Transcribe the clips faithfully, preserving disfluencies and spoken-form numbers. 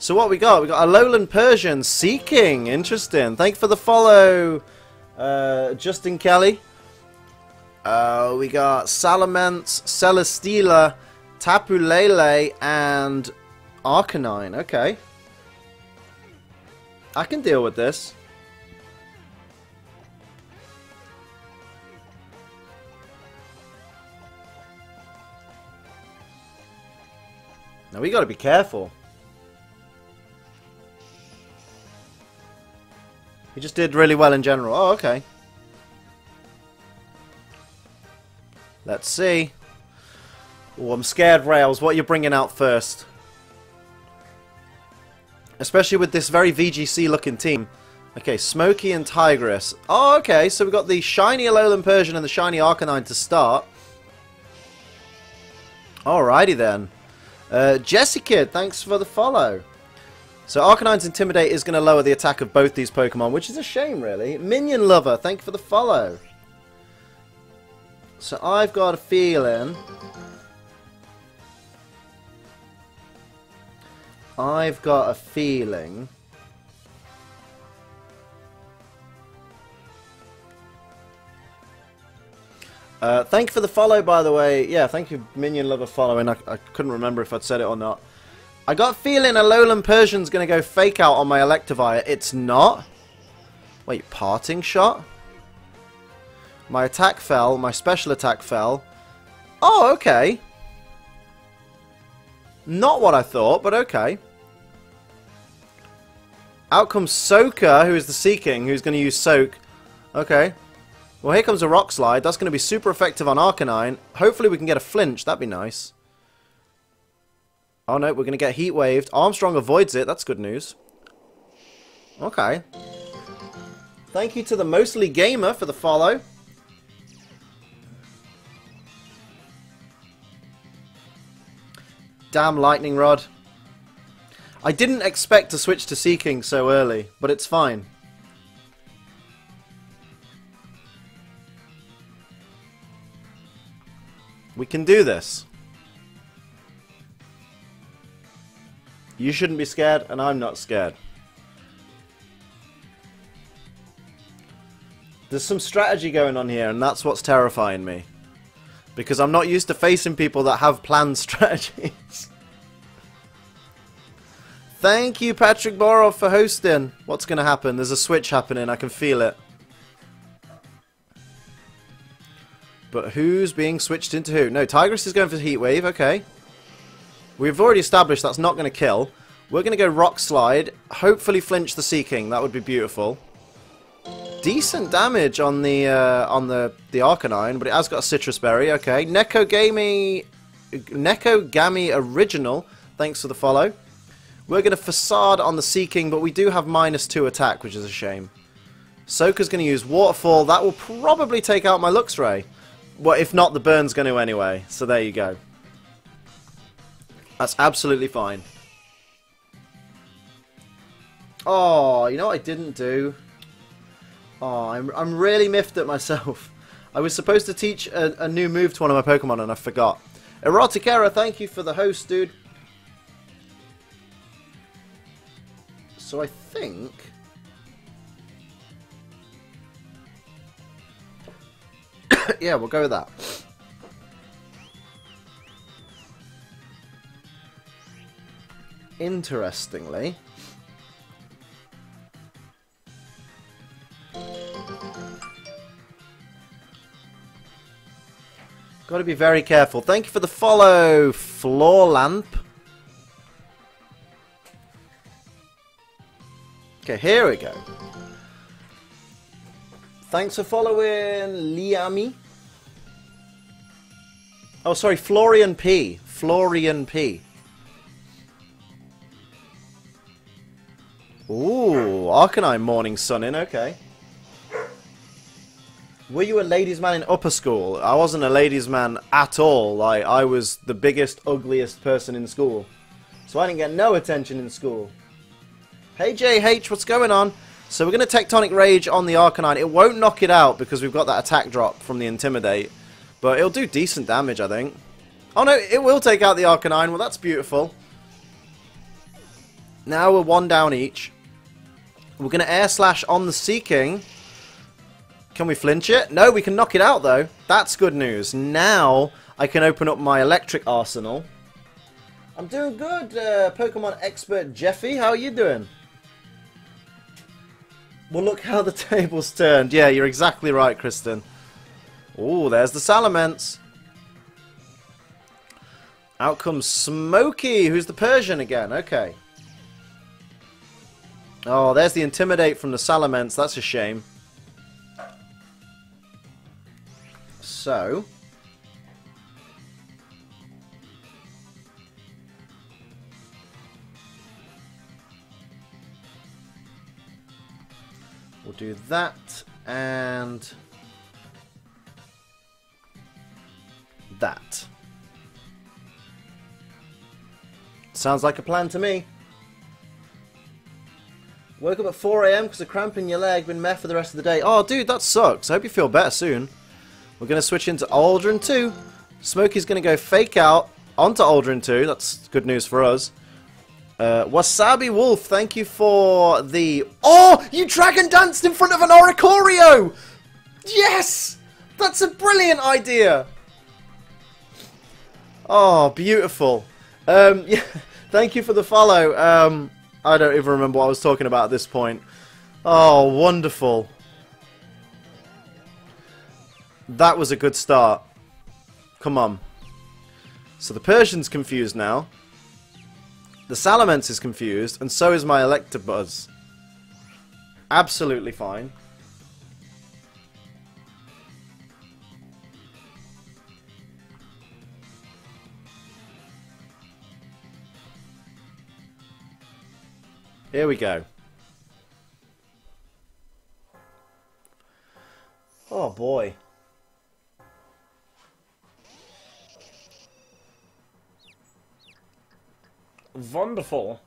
So what we got? We got Alolan Persian, Seaking. Interesting. Thank you for the follow, uh, Justin Kelly. Uh, we got Salamence, Celesteela, Tapu Lele, and Arcanine. Okay. I can deal with this. Now we gotta be careful. He just did really well in general. Oh, okay. Let's see. Oh, I'm scared, Rails. What are you bringing out first? Especially with this very V G C looking team. Okay, Smokey and Tigress. Oh, okay. So we've got the shiny Alolan Persian and the shiny Arcanine to start. Alrighty then. Uh, Jesse Kid, thanks for the follow. So Arcanine's Intimidate is going to lower the attack of both these Pokemon, which is a shame, really. Minion Lover, thank you for the follow. So I've got a feeling... I've got a feeling... Uh, thank you for the follow, by the way. Yeah, thank you, Minion Lover, following. I, I couldn't remember if I'd said it or not. I got a feeling Alolan Persian's going to go Fake Out on my Electivire. It's not. Wait, Parting Shot? My attack fell. My special attack fell. Oh, okay. Not what I thought, but okay. Out comes Soaker, who is the Seeking, who's going to use Soak. Okay. Well, here comes a Rock Slide. That's going to be super effective on Arcanine. Hopefully we can get a flinch. That'd be nice. Oh, no. We're going to get Heat Waved. Armstrong avoids it. That's good news. Okay. Thank you to the Mostly Gamer for the follow. Damn Lightning Rod. I didn't expect to switch to Seeking so early, but it's fine. We can do this. You shouldn't be scared, and I'm not scared. There's some strategy going on here, and that's what's terrifying me. Because I'm not used to facing people that have planned strategies. Thank you, Patrick Borov, for hosting. What's going to happen? There's a switch happening. I can feel it. But who's being switched into who? No, Tigress is going for Heat Wave, okay. We've already established that's not going to kill. We're going to go Rock Slide, hopefully flinch the Seeking, that would be beautiful. Decent damage on the uh, on the, the Arcanine, but it has got a Citrus Berry, okay. Nekogami, Nekogami Original, thanks for the follow. We're going to Facade on the Seeking, but we do have minus two attack, which is a shame. Soaker's going to use Waterfall, that will probably take out my Luxray. Well, if not, the burn's going to anyway. So there you go. That's absolutely fine. Oh, you know what I didn't do? Oh, I'm, I'm really miffed at myself. I was supposed to teach a, a new move to one of my Pokemon and I forgot. Erotic Error, thank you for the host, dude. So I think... yeah, we'll go with that. Interestingly, got to be very careful. Thank you for the follow, Floor Lamp. Okay, here we go. Thanks for following, Liami. Oh, sorry, Florian P. Florian P. Ooh, Arcanine Morning Sun in, okay. Were you a ladies' man in upper school? I wasn't a ladies' man at all. Like, I was the biggest, ugliest person in school. So I didn't get no attention in school. Hey, J H, what's going on? So we're going to Tectonic Rage on the Arcanine. It won't knock it out because we've got that attack drop from the Intimidate. But it'll do decent damage, I think. Oh no, it will take out the Arcanine. Well, that's beautiful. Now we're one down each. We're going to Air Slash on the Seaking. Can we flinch it? No, we can knock it out, though. That's good news. Now I can open up my electric arsenal. I'm doing good, uh, Pokemon expert Jeffy. How are you doing? Well, look how the table's turned. Yeah, you're exactly right, Kristen. Oh, there's the Salamence. Out comes Smokey, who's the Persian again. Okay. Oh, there's the Intimidate from the Salamence. That's a shame. So. We'll do that and that. Sounds like a plan to me. Woke up at four A M because of cramp in your leg. Been meh for the rest of the day. Oh, dude, that sucks. I hope you feel better soon. We're going to switch into Aldrin two. Smokey's going to go Fake Out onto Aldrin two. That's good news for us. Uh, Wasabi Wolf, thank you for the... Oh, you Dragon Danced in front of an Oricorio! Yes! That's a brilliant idea! Oh, beautiful. Um, yeah, thank you for the follow. Um... I don't even remember what I was talking about at this point. Oh, wonderful. That was a good start. Come on. So the Persian's confused now. The Salamence is confused, and so is my Electabuzz. Absolutely fine. Here we go. Oh boy. Wonderful.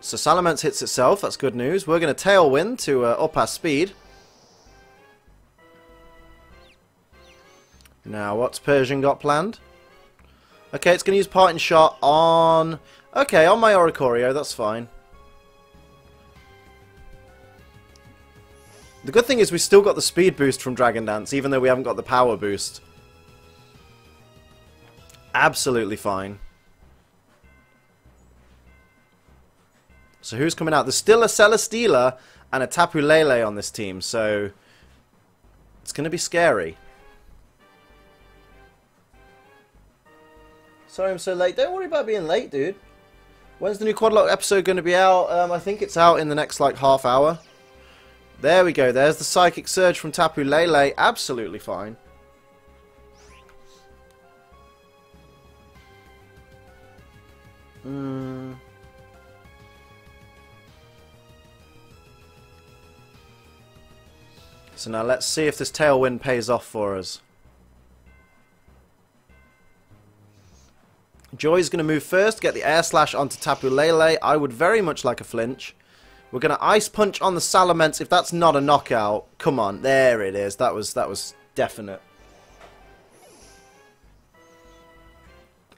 So Salamence hits itself, that's good news. We're going to Tailwind to uh, up our speed. Now what's Persian got planned? Okay, it's going to use Parting Shot on... Okay, on my Oricorio, that's fine. The good thing is we still got the speed boost from Dragon Dance, even though we haven't got the power boost. Absolutely fine. So who's coming out? There's still a Celesteela and a Tapu Lele on this team, so... It's going to be scary. Sorry I'm so late. Don't worry about being late, dude. When's the new Quadlock episode going to be out? Um, I think it's out in the next, like, half hour. There we go. There's the Psychic Surge from Tapu Lele. Absolutely fine. Mm. So now let's see if this Tailwind pays off for us. Joy's going to move first, get the Air Slash onto Tapu Lele. I would very much like a flinch. We're going to Ice Punch on the Salamence. If that's not a knockout, come on. There it is. That was that was definite.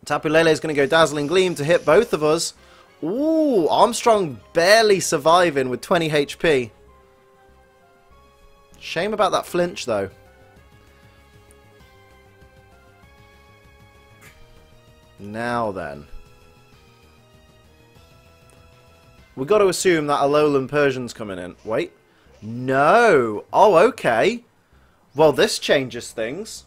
Tapu Lele is going to go Dazzling Gleam to hit both of us. Ooh, Armstrong barely surviving with twenty H P. Shame about that flinch, though. Now then. We've got to assume that Alolan Persian's coming in. Wait. No. Oh, okay. Well, this changes things.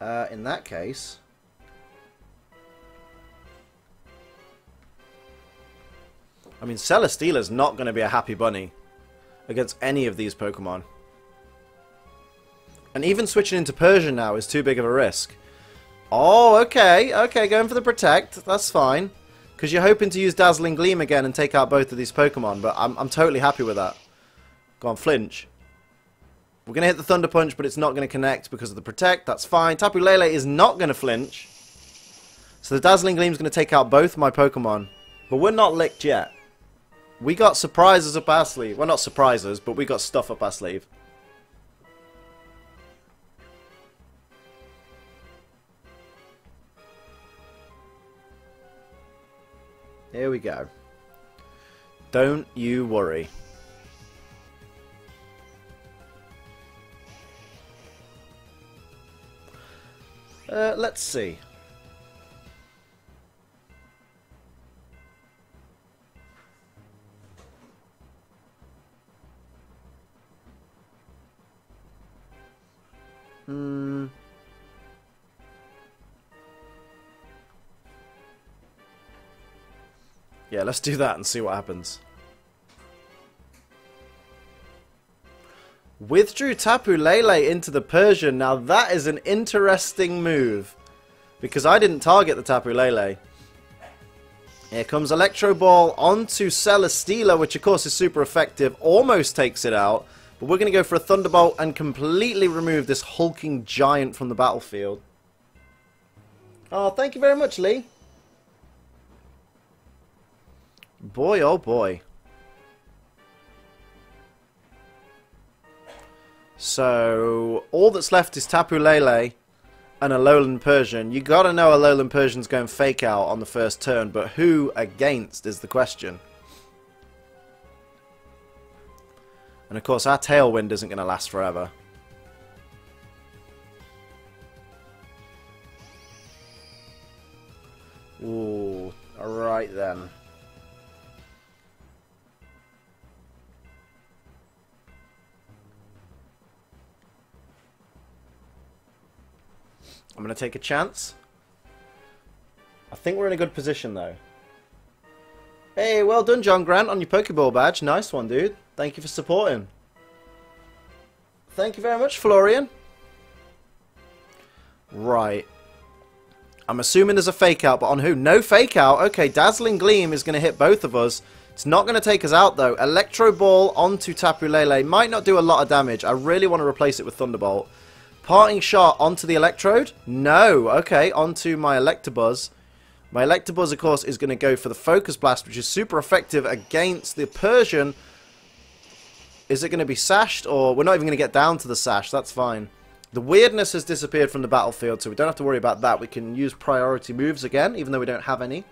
Uh, in that case... I mean, Celesteela's not going to be a happy bunny against any of these Pokemon. And even switching into Persian now is too big of a risk. Oh, okay. Okay, going for the Protect. That's fine. Because you're hoping to use Dazzling Gleam again and take out both of these Pokemon, but I'm, I'm totally happy with that. Go on, flinch. We're going to hit the Thunder Punch, but it's not going to connect because of the Protect. That's fine. Tapu Lele is not going to flinch. So the Dazzling Gleam's going to take out both my Pokemon. But we're not licked yet. We got surprises up our sleeve. Well, not surprises, but we got stuff up our sleeve. Here we go. Don't you worry. Uh, let's see. Hmm. Yeah, let's do that and see what happens. Withdrew Tapu Lele into the Persian. Now that is an interesting move, because I didn't target the Tapu Lele. Here comes Electro Ball onto Celesteela, which of course is super effective. Almost takes it out. But we're going to go for a Thunderbolt and completely remove this hulking giant from the battlefield. Oh, thank you very much, Lee. Boy, oh boy. So, all that's left is Tapu Lele and Alolan Persian. You gotta know Alolan Persian's going Fake Out on the first turn, but who against is the question. And of course, our Tailwind isn't going to last forever. Ooh, alright then. I'm going to take a chance. I think we're in a good position, though. Hey, well done, John Grant, on your Pokeball badge. Nice one, dude. Thank you for supporting. Thank you very much, Florian. Right. I'm assuming there's a Fake Out, but on who? No Fake Out. Okay, Dazzling Gleam is going to hit both of us. It's not going to take us out, though. Electro Ball onto Tapu Lele. Might not do a lot of damage. I really want to replace it with Thunderbolt. Parting Shot onto the Electrode? No. Okay, onto my Electabuzz. My Electabuzz, of course, is going to go for the Focus Blast, which is super effective against the Persian. Is it going to be sashed, or we're not even going to get down to the sash? That's fine. The weirdness has disappeared from the battlefield, so we don't have to worry about that. We can use priority moves again, even though we don't have any.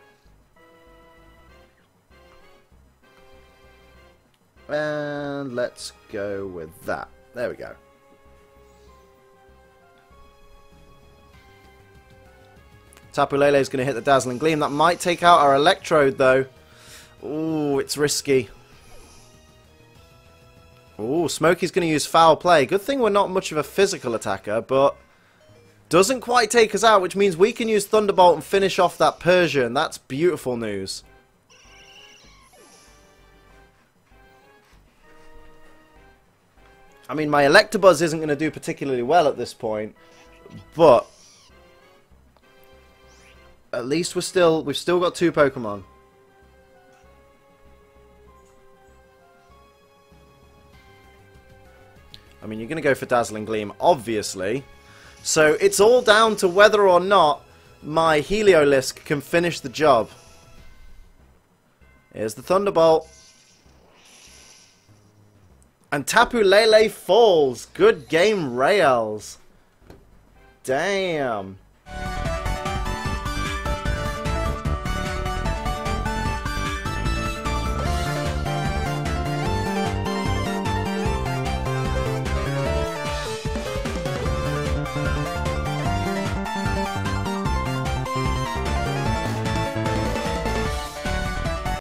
And let's go with that. There we go. Tapu Lele is going to hit the Dazzling Gleam. That might take out our Electrode, though. Ooh, it's risky. Ooh, Smokey's going to use Foul Play. Good thing we're not much of a physical attacker, but doesn't quite take us out, which means we can use Thunderbolt and finish off that Persian. That's beautiful news. I mean, my Electabuzz isn't going to do particularly well at this point, but at least we're still, we've still got two Pokemon. I mean, you're going to go for Dazzling Gleam, obviously. So it's all down to whether or not my Heliolisk can finish the job. Here's the Thunderbolt. And Tapu Lele falls. Good game, Rails. Damn.